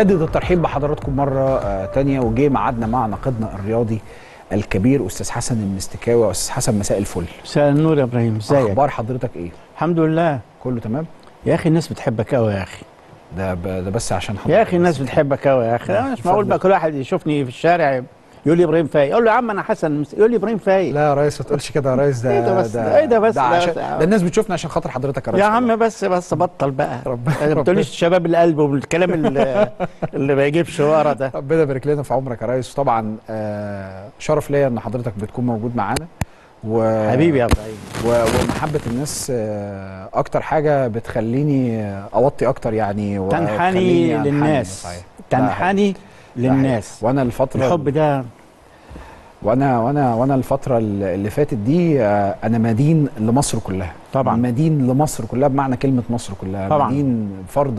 أجدد الترحيب بحضراتكم مرة تانية وجه معادنا مع ناقدنا الرياضي الكبير أستاذ حسن المستكاوي. أستاذ حسن مساء الفل. مساء النور يا إبراهيم، ازيك؟ أخبار حضرتك إيه؟ الحمد لله كله تمام؟ يا أخي الناس بتحبك أوي يا أخي. ده بس عشان حضرتك يا أخي الناس بتحبك أوي يا أخي. مش معقول بقى كل واحد يشوفني في الشارع يقول لي ابراهيم فايق، اقول له يا عم انا حسن، يقول لي ابراهيم فايق. لا يا ريس ما تقولش كده يا ريس، ده ايه ده بس، ده ايه ده بس، ده الناس بتشوفنا عشان خاطر حضرتك يا ريس. يا عم بس بطل بقى، ما تقوليش شباب القلب والكلام اللي ما يجيبش ورا ده. ربنا يبارك لنا في عمرك يا ريس. طبعا شرف ليا ان حضرتك بتكون موجود معانا حبيبي يا ابراهيم، ومحبه الناس اكتر حاجه بتخليني اوطي اكتر يعني، تنحني للناس، تنحني للناس. وانا الفتره الحب ده، وانا الفتره اللي فاتت دي انا مدين لمصر كلها. طبعا مدين لمصر كلها بمعنى كلمه مصر كلها طبعا. مدين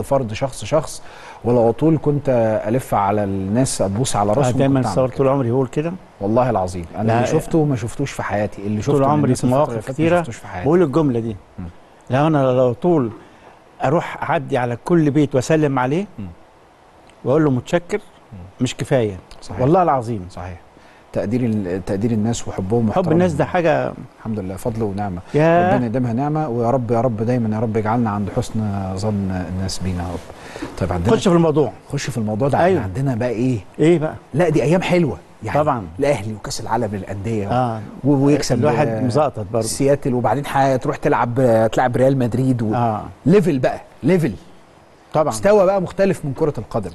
فرد شخص، ولو طول كنت الف على الناس ابوس على راسهم. دايما صور طول عمري هقول كده والله العظيم. انا اللي شفته ما شفتوش في حياتي، اللي شفته طول عمري في مواقف كتيره بقول الجمله دي. لو انا لو طول اروح اعدي على كل بيت واسلم عليه واقول له متشكر مش كفايه. صحيح. والله العظيم صحيح. تقدير الناس وحبهم، حب الناس ده حاجه الحمد لله فضل ونعمه، ربنا يديمها نعمه. ويا رب يا رب دايما يا رب اجعلنا عند حسن ظن الناس بينا يا رب. طيب عندنا خش في الموضوع ده. أيوة. عندنا بقى ايه بقى، لا دي ايام حلوه يعني طبعا، الاهلي وكاس العالم للانديه ويكسب الواحد مزقطط برضه سياتل، وبعدين هتروح تلعب ريال مدريد ليفل بقى، ليفل طبعا، مستوى بقى مختلف من كره القدم.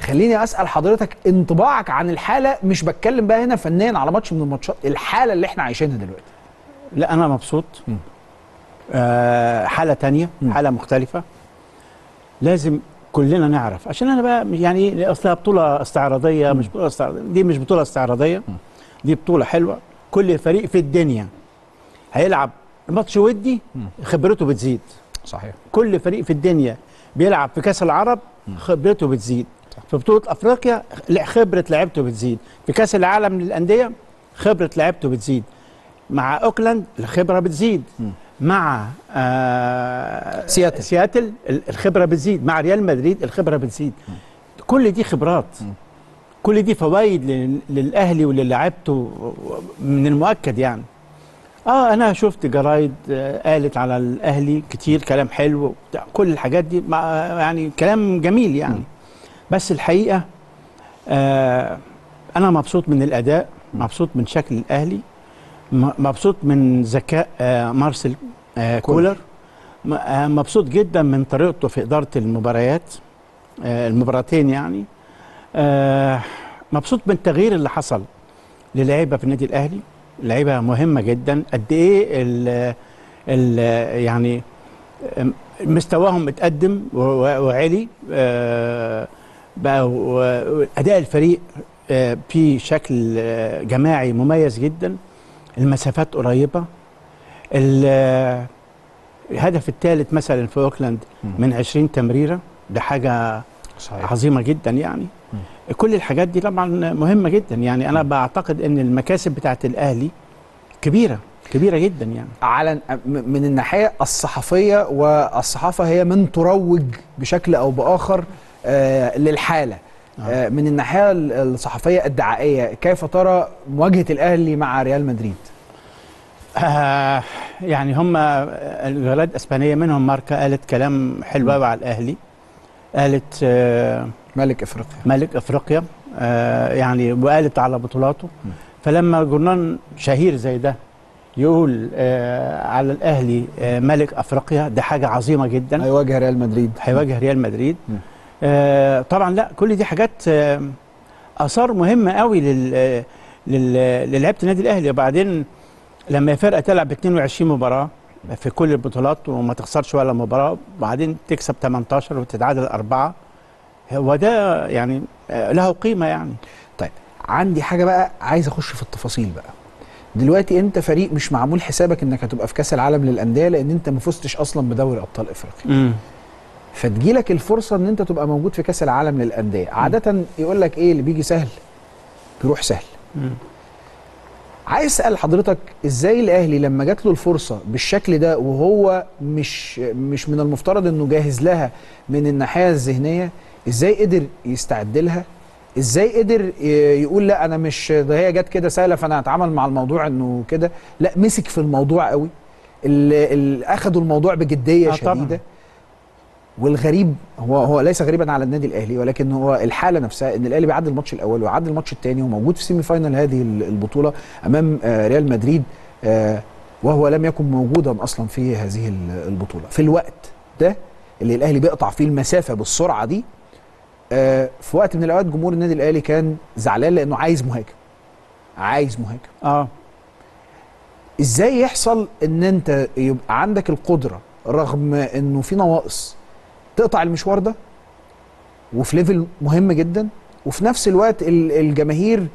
خليني اسال حضرتك انطباعك عن الحاله، مش بتكلم بقى هنا فنيا على ماتش من الماتشات، الحاله اللي احنا عايشينها دلوقتي. لا انا مبسوط، حاله تانية، حاله مختلفه، لازم كلنا نعرف. عشان انا بقى يعني اصلها بطوله استعراضيه، مش بطوله استعراضيه، دي مش بطوله استعراضيه، دي بطوله حلوه. كل فريق في الدنيا هيلعب ماتش ودي خبرته بتزيد. صحيح. كل فريق في الدنيا بيلعب في كاس العرب خبرته بتزيد، في بطولة أفريقيا خبرة لعبته بتزيد، في كأس العالم للأندية خبرة لعبته بتزيد، مع أوكلاند الخبرة بتزيد، مع سياتل الخبرة بتزيد، مع ريال مدريد الخبرة بتزيد. كل دي خبرات، كل دي فوائد للأهلي وللاعبته من المؤكد يعني. أنا شفت جرايد قالت على الأهلي كتير كلام حلو، كل الحاجات دي يعني كلام جميل يعني. بس الحقيقة أنا مبسوط من الأداء، مبسوط من شكل الأهلي، مبسوط من ذكاء مارسيل كولر، مبسوط جدا من طريقته في إدارة المباريات، المباراتين يعني، مبسوط من التغيير اللي حصل للعيبة في النادي الأهلي. لعيبة مهمة جدا، قد إيه ال يعني مستواهم اتقدم وعلي بقى، واداء الفريق في شكل جماعي مميز جدا، المسافات قريبه، الهدف الثالث مثلا في اوكلاند من 20 تمريره، ده حاجه صحيح. عظيمه جدا يعني. كل الحاجات دي طبعا مهمه جدا يعني. انا بعتقد ان المكاسب بتاعت الاهلي كبيرة جدا يعني، على من الناحية الصحفية، والصحافة هي من تروج بشكل أو بآخر للحالة. من الناحية الصحفية الدعائية، كيف ترى مواجهة الأهلي مع ريال مدريد؟ يعني هم الجرائد الإسبانية منهم ماركا قالت كلام حلو قوي على الأهلي، قالت ملك أفريقيا يعني، وقالت على بطولاته. فلما جرنان شهير زي ده يقول على الأهلي ملك أفريقيا، ده حاجة عظيمة جدا. هيواجه ريال مدريد طبعا. لا كل دي حاجات آثار مهمة قوي للعيبة النادي الأهلي. وبعدين لما فرقة تلعب 22 مباراة في كل البطولات وما تخسرش ولا مباراة، وبعدين تكسب 18 وتتعادل 4، هو ده يعني له قيمة يعني. طيب عندي حاجة بقى، عايز أخش في التفاصيل بقى دلوقتي. انت فريق مش معمول حسابك انك هتبقى في كاس العالم للانديه، لان انت ما فزتش اصلا بدوري ابطال افريقيا، فتجيلك الفرصه ان انت تبقى موجود في كاس العالم للانديه. عاده يقول لك ايه، اللي بيجي سهل بيروح سهل. عايز اسال حضرتك، ازاي الاهلي لما جات له الفرصه بالشكل ده وهو مش من المفترض انه جاهز لها من الناحيه الذهنيه، ازاي قدر يستعد لها، ازاي قدر يقول لا انا مش ده هي جت كده سهله فانا هتعامل مع الموضوع انه كده، لا مسك في الموضوع قوي، اللي اخدوا الموضوع بجديه شديده طبعا. والغريب هو ليس غريبا على النادي الاهلي، ولكن هو الحاله نفسها ان الاهلي بيعدي الماتش الاول ويعدي الماتش الثاني وموجود في سيمي فاينال هذه البطوله امام ريال مدريد وهو لم يكن موجودا اصلا في هذه البطوله. في الوقت ده اللي الاهلي بيقطع فيه المسافه بالسرعه دي، في وقت من الاوقات جمهور النادي الاهلي كان زعلان لانه عايز مهاجم، عايز مهاجم. ازاي يحصل ان انت يبقى عندك القدره رغم انه في نواقص تقطع المشوار ده وفي ليفل مهم جدا، وفي نفس الوقت الجماهير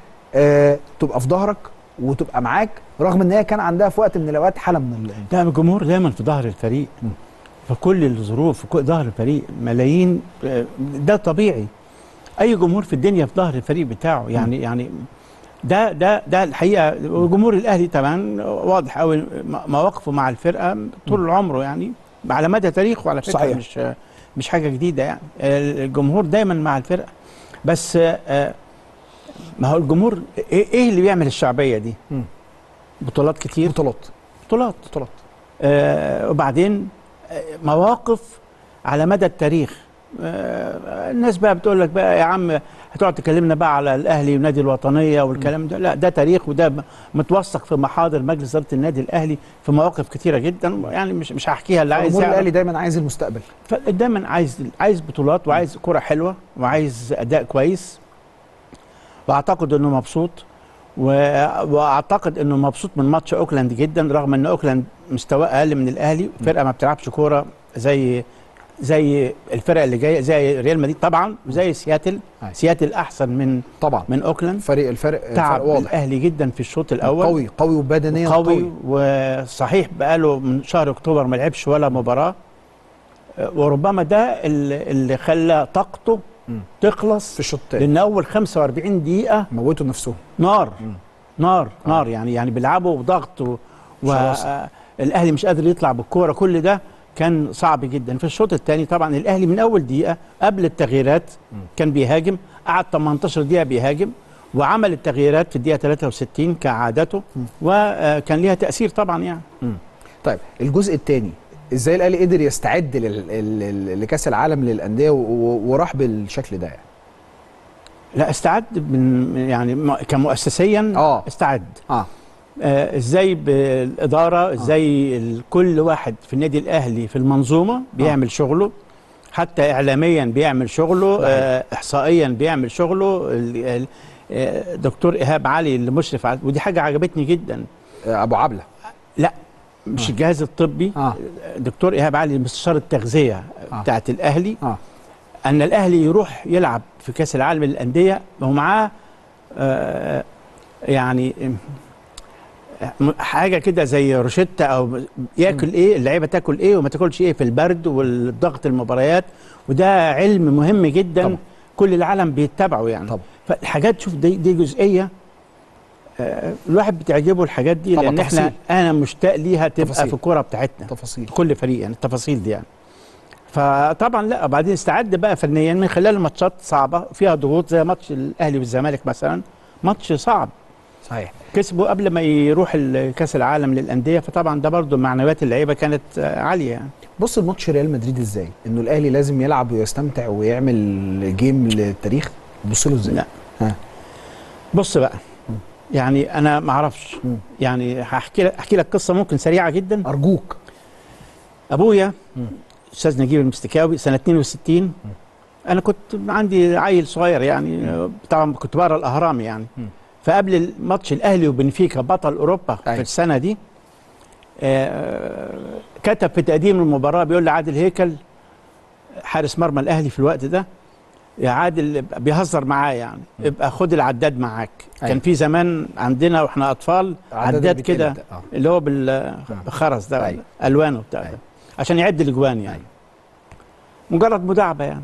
تبقى في ظهرك وتبقى معاك، رغم ان هي كان عندها في وقت من الاوقات حاله من لا الجمهور دايما في ظهر الفريق في كل الظروف، في ظهر الفريق ملايين، ده طبيعي اي جمهور في الدنيا في ظهر الفريق بتاعه يعني يعني ده الحقيقه. وجمهور الاهلي طبعا واضح قوي مواقفه مع الفرقه طول عمره يعني على مدى تاريخه على فكره صحيح. مش حاجه جديده يعني، الجمهور دايما مع الفرقه. بس ما هو الجمهور ايه اللي بيعمل الشعبيه دي؟ بطولات كتير، بطولات وبعدين مواقف على مدى التاريخ. الناس بقى بتقول لك بقى يا عم هتقعد تكلمنا بقى على الاهلي ونادي الوطنيه والكلام ده، لا ده تاريخ وده متوثق في محاضر مجلس اداره النادي الاهلي في مواقف كتيره جدا يعني مش هحكيها. اللي عايز الجمهور الاهلي دايما عايز المستقبل، دايما عايز بطولات وعايز كره حلوه وعايز اداء كويس، واعتقد انه مبسوط واعتقد انه مبسوط من ماتش اوكلاند جدا، رغم ان اوكلاند مستواه اقل من الاهلي، فرقه ما بتلعبش كوره زي الفرق اللي جايه زي ريال مدريد طبعا وزي سياتل. سياتل احسن من طبعا من اوكلاند، الفرق تعب واضح. الاهلي جدا في الشوط الاول قوي وبدنيا قوي، وصحيح بقاله من شهر اكتوبر ما لعبش ولا مباراه، وربما ده اللي خلى طاقته تخلص في الشوط الثاني، لان اول 45 دقيقه موتوا نفسهم نار نار نار يعني بيلعبوا بضغط والاهلي مش قادر يطلع بالكوره، كل ده كان صعب جدا. في الشوط الثاني طبعا الاهلي من اول دقيقه قبل التغييرات كان بيهاجم، قعد 18 دقيقه بيهاجم، وعمل التغييرات في الدقيقه 63 كعادته وكان ليها تاثير طبعا يعني. طيب الجزء الثاني ازاي الاهلي قدر يستعد لكاس العالم للانديه وراح بالشكل ده يعني؟ لا استعد من يعني كمؤسسيا استعد ازاي بالاداره، ازاي كل واحد في النادي الاهلي في المنظومه بيعمل شغله، حتى اعلاميا بيعمل شغله، احصائيا بيعمل شغله. الدكتور إهاب علي اللي مشرف على ودي حاجه عجبتني جدا. ابو عبله لا مش الجهاز الطبي، دكتور إيهاب علي مستشار التغذية بتاعت الأهلي، أن الأهلي يروح يلعب في كأس العالم للأندية ومعاه يعني حاجة كده زي روشتة أو ياكل إيه اللعيبة، تاكل إيه وما تاكلش إيه في البرد والضغط المباريات، وده علم مهم جدا طبعا. كل العالم بيتبعه يعني طبعا. فالحاجات شوف دي جزئية الواحد بتعجبه الحاجات دي، لان تفصيل. انا مشتاق ليها تبقى تفصيل. في الكوره بتاعتنا تفاصيل كل فريق يعني التفاصيل دي يعني. فطبعا لا بعدين استعد بقى فنيا من خلال ماتشات صعبه فيها ضغوط زي ماتش الاهلي والزمالك مثلا، ماتش صعب صحيح كسبوا قبل ما يروح كاس العالم للانديه، فطبعا ده برضو معنويات اللعيبه كانت عاليه يعني. بص الماتش ريال مدريد ازاي انه الاهلي لازم يلعب ويستمتع ويعمل جيم للتاريخ، بص له ازاي؟ لا بص بقى يعني انا ما اعرفش يعني هحكي لك قصه ممكن سريعه جدا ارجوك. ابويا استاذ نجيب المستكاوي سنه 62 انا كنت عندي عيل صغير يعني طبعا كنت بقرا الاهرام يعني فقبل ماتش الاهلي وبنفيكا بطل اوروبا في السنه دي كتب في تقديم المباراه بيقول لعادل هيكل حارس مرمى الاهلي في الوقت ده، يا عادل بيهزر معاه يعني ابقى خد العداد معاك. كان في زمان عندنا واحنا اطفال عداد كده اللي هو بالخرز ده الوانه بتاع ده عشان يعد الاجوان يعني مجرد مداعبه يعني.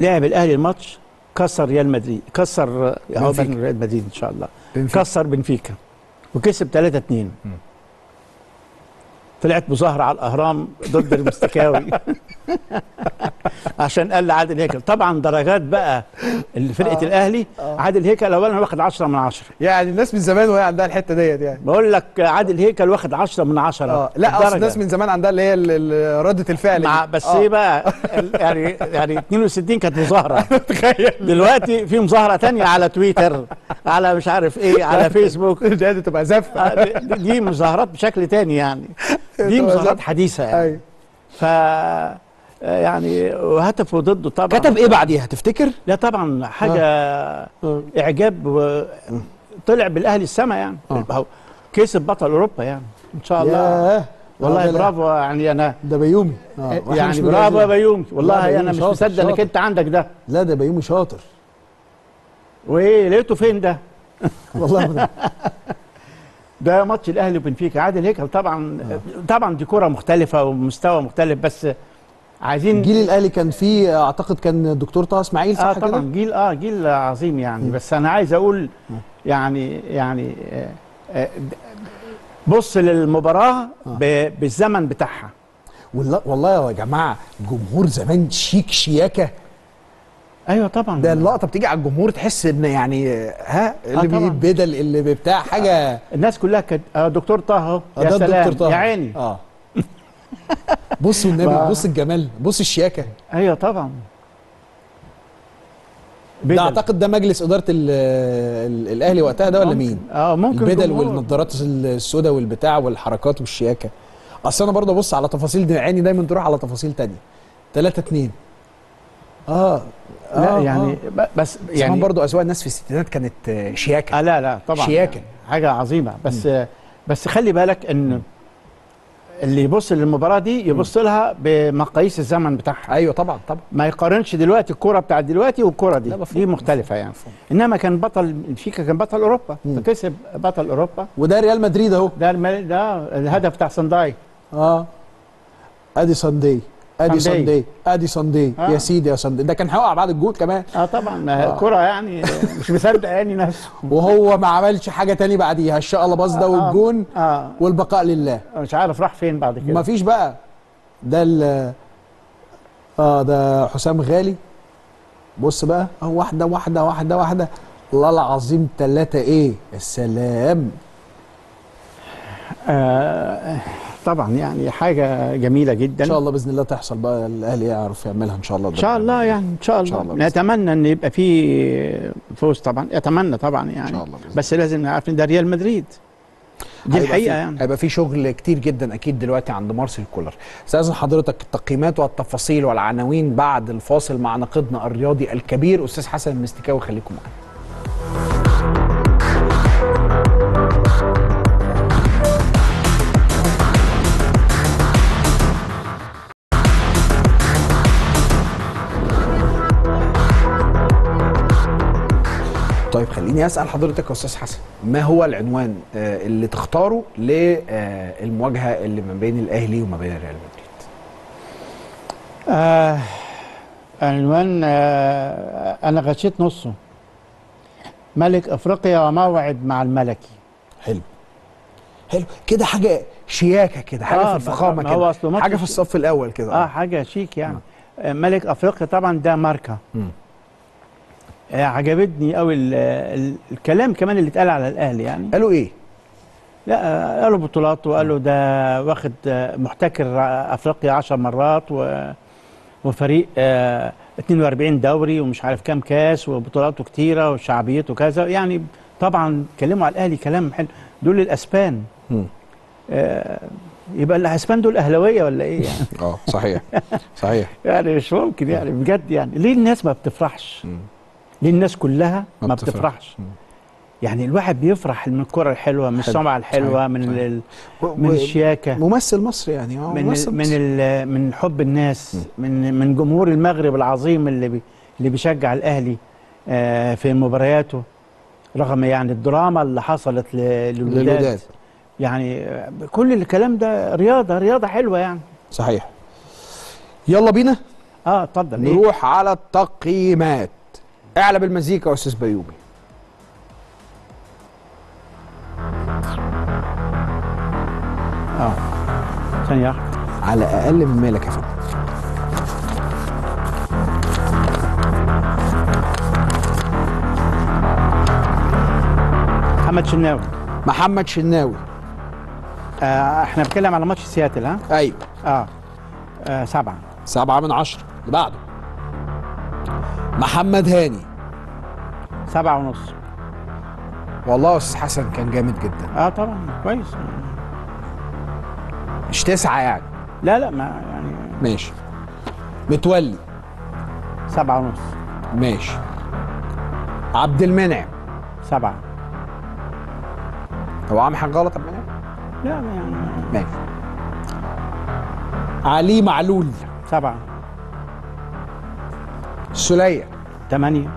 لعب الاهلي الماتش كسر ريال مدريد، كسر ريال مدريد ان شاء الله، كسر بنفيكا وكسب 3-2. طلعت مظاهره على الاهرام ضد المستكاوي عشان قال لعادل هيكل. طبعا درجات بقى فرقه الاهلي. عادل هيكل اولا واخد 10 من 10، يعني الناس من زمان وهي عندها الحته ديت. يعني بقول لك عادل هيكل واخد 10 من 10. لا اصل الناس من زمان عندها اللي هي رده الفعل مع بس ايه بقى يعني 62 كانت مظاهره دلوقتي في مظاهره ثانيه على تويتر، على مش عارف ايه، على فيسبوك، دي تبقى زفه، دي مظاهرات بشكل ثاني، يعني دي مظاهرات حديثه يعني. ف يعني وهتفوا ضده طبعا. كتب ايه بعديها تفتكر؟ لا طبعا حاجه اعجاب، طلع بالاهلي السما يعني، كسب بطل اوروبا يعني ان شاء الله. والله برافو يعني. انا ده بيومي يعني برافو يا بيومي. والله انا مش مصدق انك انت عندك ده. لا ده بيومي شاطر. وايه لقيته فين ده؟ والله ده ماتش الاهلي وبنفيكا. عادل هيكل طبعا طبعا دي كوره مختلفه ومستوى مختلف، بس عايزين جيل الاهلي كان فيه اعتقد كان الدكتور طه اسماعيل، صح كده؟ طبعا جيل جيل عظيم يعني. بس انا عايز اقول يعني بص للمباراه بالزمن بتاعها. والله يا جماعه الجمهور زمان شيك شياكه. ايوه طبعا ده اللقطه بتيجي على الجمهور تحس ان يعني اللي بدل اللي بتاع حاجه. الناس كلها كانت دكتور طه، يا سلام يا عيني. بصوا النبي، بص الجمال، بص الشياكه. ايوه طبعا بدل. ده اعتقد ده مجلس اداره الاهلي وقتها ده، ولا مين؟ ممكن البدل والنظارات السوداء والبتاع والحركات والشياكه. اصل انا برضه ابص على تفاصيل دي، عيني دايما تروح على تفاصيل ثانيه. 3-2 لا يعني بس يعني برضه اذواق الناس في الستينات كانت شياكه. لا لا طبعا شياكه حاجه عظيمه. بس بس خلي بالك ان اللي يبص للمباراه دي يبص لها بمقاييس الزمن بتاعها. ايوه طبعا طبعا. ما يقارنش دلوقتي الكوره بتاعت دلوقتي والكوره دي، دي مختلفه يعني. انما كان بطل بنفيكا، كان بطل اوروبا، فكسب بطل اوروبا. وده ريال مدريد اهو، ده الهدف بتاع سانداي. ادي سانداي، ادي سانداي، ادي سانداي يا سيدي يا سانداي. ده كان هيقع بعد الجول كمان. طبعا كرة يعني مش مصدق يعني نفسه. وهو ما عملش حاجه تاني بعديها، الشقه اللي باظ ده والجون والبقاء لله. مش عارف راح فين بعد كده، مفيش بقى. ده ده حسام غالي. بص بقى واحده واحده واحده واحده. الله العظيم 3. ايه السلام. طبعا يعني حاجه جميله جدا. ان شاء الله باذن الله تحصل بقى، الاهلي يعرف يعملها ان شاء الله. ان شاء الله يعني ان شاء الله نتمنى ان يبقى في فوز طبعا، اتمنى طبعا يعني. ان شاء الله بس لازم نعرف ان ده ريال مدريد، دي الحقيقه يعني. هيبقى في شغل كتير جدا اكيد دلوقتي عند مارسيل كولر. استاذن حضرتك التقييمات والتفاصيل والعناوين بعد الفاصل مع نقيضنا الرياضي الكبير استاذ حسن المستكاوي. خليكم معانا. طيب خليني اسال حضرتك يا استاذ حسن، ما هو العنوان اللي تختاره للمواجهه اللي ما بين الاهلي وما بين ريال مدريد؟ عنوان انا غشيت نصه، ملك افريقيا وموعد مع الملكي. حلو حلو كده، حاجه شياكه كده، حاجه في الفخامه كده، حاجه في الصف الاول كده. حاجه شيك يعني. ملك افريقيا طبعا ده ماركه. عجبتني قوي الكلام كمان اللي اتقال على الاهلي يعني. قالوا ايه؟ لا قالوا بطولات، وقالوا ده واخد محتكر افريقيا 10 مرات وفريق 42 دوري ومش عارف كام كاس وبطولاته كتيره وشعبيته كذا يعني. طبعا اتكلموا على الاهلي كلام حلو. دول الاسبان. يبقى الاسبان دول اهلاويه ولا ايه يعني؟ صحيح صحيح يعني مش ممكن يعني بجد يعني. ليه الناس ما بتفرحش؟ ليه الناس كلها ما بتفرحش؟ يعني الواحد بيفرح من الكرة الحلوة، من السمعة الحلوة، صحيح. من الشياكة، ممثل مصر يعني، من حب الناس، من جمهور المغرب العظيم اللي بيشجع الأهلي في مبارياته، رغم يعني الدراما اللي حصلت للولاد يعني. كل الكلام ده رياضة حلوة يعني. صحيح. يلا بينا اتفضل نروح على التقييمات. اعلى بالمزيكا يا استاذ بيومي. عشان يعرف على اقل من مالك يا فندم. محمد شناوي احنا بنتكلم على ماتش سياتل. ها ايوه. 7 من 10. اللي بعده محمد هاني 7.5. والله يا استاذ حسن كان جامد جدا. طبعا كويس. مش 9 يعني. لا ما يعني. ماشي. متولي 7.5. ماشي. عبد المنعم 7. هو عامل حاجة غلط عبد المنعم؟ لا يعني. ماشي. علي معلول 7. سوليه 8.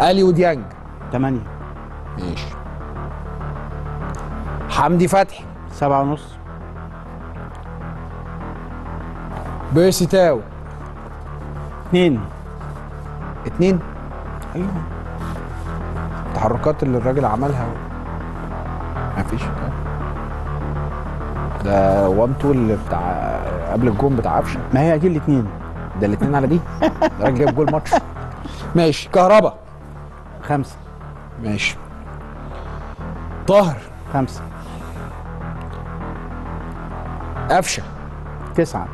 ألي وديانج 8. ماشي. حمدي فتحي 7.5. بيرسي 2. ايوه. التحركات اللي الراجل عملها مفيش. ده 1-2 اللي بتاع قبل الجون بتاع عفشه. ما هي دي الاثنين. ده الاثنين على دي. الراجل جاب جول ماتش. ماشي. كهرباء 5. ماشي. طاهر 5. قفشه 9.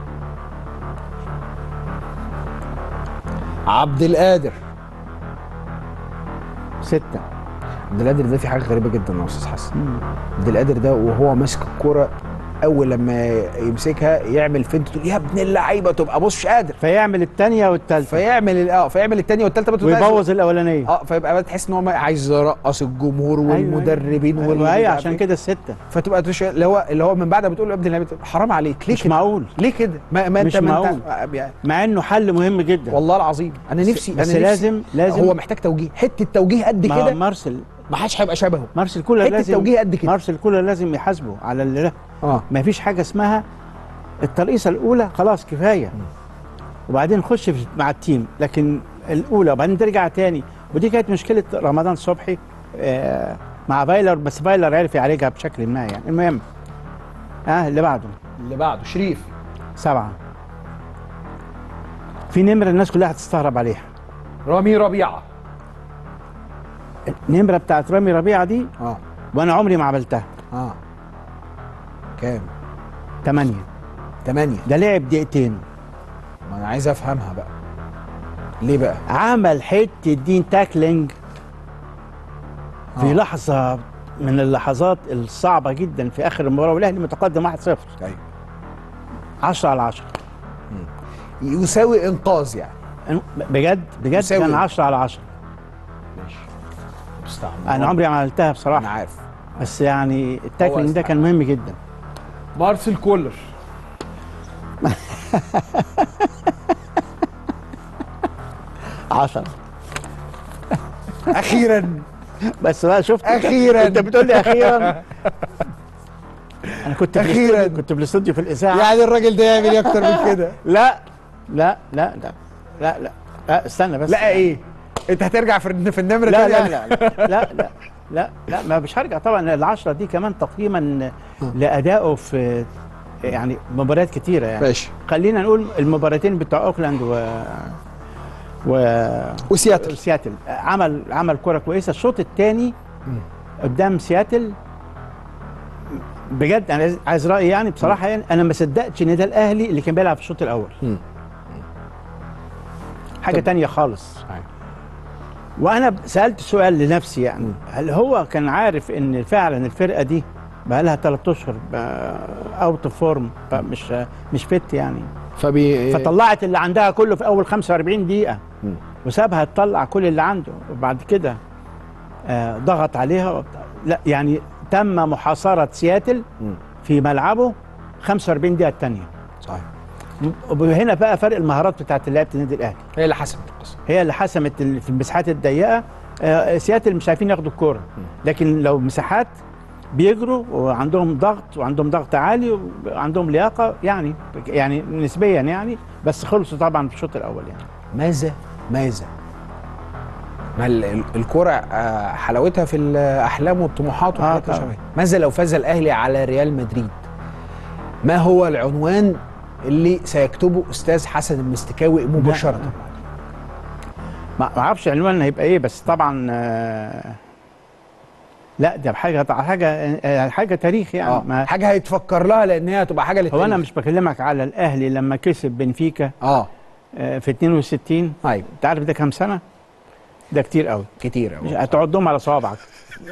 عبد القادر 6. عبد القادر ده في حاجه غريبه جدا يا استاذ حسن. عبد القادر ده وهو ماسك الكوره اول لما يمسكها يعمل فينت يا ابن اللعيبه تبقى بص مش قادر، فيعمل الثانيه والثالثه، فيعمل الثانيه والثالثه ويبوظ الاولانيه. فيبقى تحس ان هو عايز يرقص الجمهور والمدربين. ايوه عشان كده ال6. فتبقى اللي هو من بعد ما بتقول له يا ابن حرام عليك ليه مش كده؟ معقول ليه كده؟ ما مش معقول يعني. مع انه حل مهم جدا والله العظيم. انا نفسي بس لازم هو محتاج توجيه. حته توجيه قد كده مارسيل ما حدش هيبقى شبهه. مارسيل كولر لازم التوجيه قد كده. مارسيل كولر لازم يحاسبه على اللي ده. ما فيش حاجه اسمها الترقيصه الاولى خلاص كفايه. وبعدين خش مع التيم، لكن الاولى وبعدين ترجع تاني. ودي كانت مشكله رمضان صبحي مع فايلر، بس فايلر عرف يعالجها بشكل ما يعني. المهم اللي بعده شريف 7. في نمره الناس كلها هتستغرب عليها، رامي ربيعه. النمره بتاعت رامي ربيعه دي وانا عمري ما عملتها. كام؟ 8. ده لعب دقيقتين. ما انا عايز افهمها بقى ليه بقى؟ عمل حته دين تاكلينج في لحظه من اللحظات الصعبه جدا في اخر المباراه والاهلي متقدم 1-0. ايوه. 10/10 يساوي انقاذ يعني. بجد كان 10/10. ماشي. انا عمري ما عملتها بصراحه. انا عارف، بس يعني التاكلينج ده كان مهم جدا. مارسيل كولر عشان اخيرا بس بقى شفت اخيرا. انت بتقول لي اخيرا؟ انا كنت في الاستوديو في الاذاعه يعني. الراجل ده يعمل ايه اكتر من كده؟ لا استنى بس. لا ايه انت هترجع في النمره دي؟ لا ما مش هرجع طبعا. ال10 دي كمان تقييما لادائه في يعني مباريات كتيره يعني. ماشي. خلينا نقول المباراتين بتاع اوكلاند وسياتل عمل كره كويسه. الشوط الثاني قدام سياتل بجد انا عايز رايي يعني بصراحه يعني انا ما صدقتش ان ده الاهلي اللي كان بيلعب في الشوط الاول. حاجه ثانيه خالص. وانا سالت سؤال لنفسي يعني هل هو كان عارف ان فعلا الفرقه دي بقى لها 3 اشهر اوت اوف فورم مش فت يعني، فطلعت اللي عندها كله في اول 45 دقيقه وسابها تطلع كل اللي عنده، وبعد كده ضغط عليها. لا يعني تم محاصره سياتل في ملعبه 45 دقيقه الثانيه. صحيح. وهنا بقى فرق المهارات بتاعت لعيبه النادي الاهلي هي اللي حسمت القصه، هي اللي حسمت في المساحات الضيقه. سياتل مش عارفين ياخدوا الكوره، لكن لو مساحات بيجروا وعندهم ضغط عالي وعندهم لياقه يعني نسبيا يعني. بس خلصوا طبعا في الشوط الاول يعني. ماذا ما الكوره حلاوتها في الاحلام والطموحات وحاجات شبه. ماذا لو فاز الاهلي على ريال مدريد ما هو العنوان اللي سيكتبه أستاذ حسن المستكاوي مباشرة؟ ما اعرفش عنوان هيبقى ايه، بس طبعا لا ده حاجه تاريخ يعني حاجه هيتفكر لها لان هي هتبقى حاجه للتاريخ. هو انا مش بكلمك على الاهلي لما كسب بنفيكا في 62. ايوه انت عارف ده كام سنه؟ ده كتير قوي، كتير قوي، هتعدهم على صوابعك.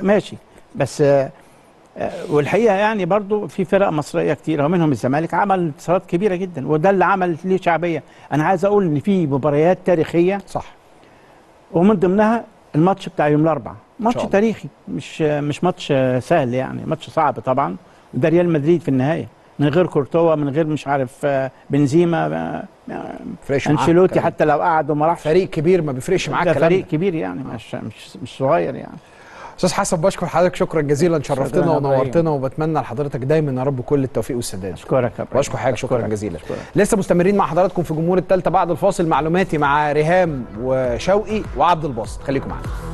ماشي، بس والحقيقه يعني برضو في فرق مصريه كتير ومنهم الزمالك عمل انتصارات كبيره جدا، وده اللي عمل ليه شعبيه. انا عايز اقول ان في مباريات تاريخيه صح، ومن ضمنها الماتش بتاع يوم الاربعاء، ماتش تاريخي، مش ماتش سهل يعني، ماتش صعب طبعا. ده ريال مدريد في النهايه من غير كورتوا، من غير مش عارف بنزيما، أنشيلوتي حتى لو قعد وما راحش. فريق كبير ما بيفرقش معاك كلام، فريق كبير يعني مش صغير يعني. استاذ حسن بشكر حضرتك شكرا جزيلا، شرفتنا ونورتنا، وبتمنى لحضرتك دايما يا رب كل التوفيق والسداد. اشكرك يا باشكر حضرتك، شكرا جزيلا. لسه مستمرين مع حضراتكم في جمهور الثالثه بعد الفاصل، معلوماتي مع ريهام وشوقي وعبد الباسط، خليكم معانا.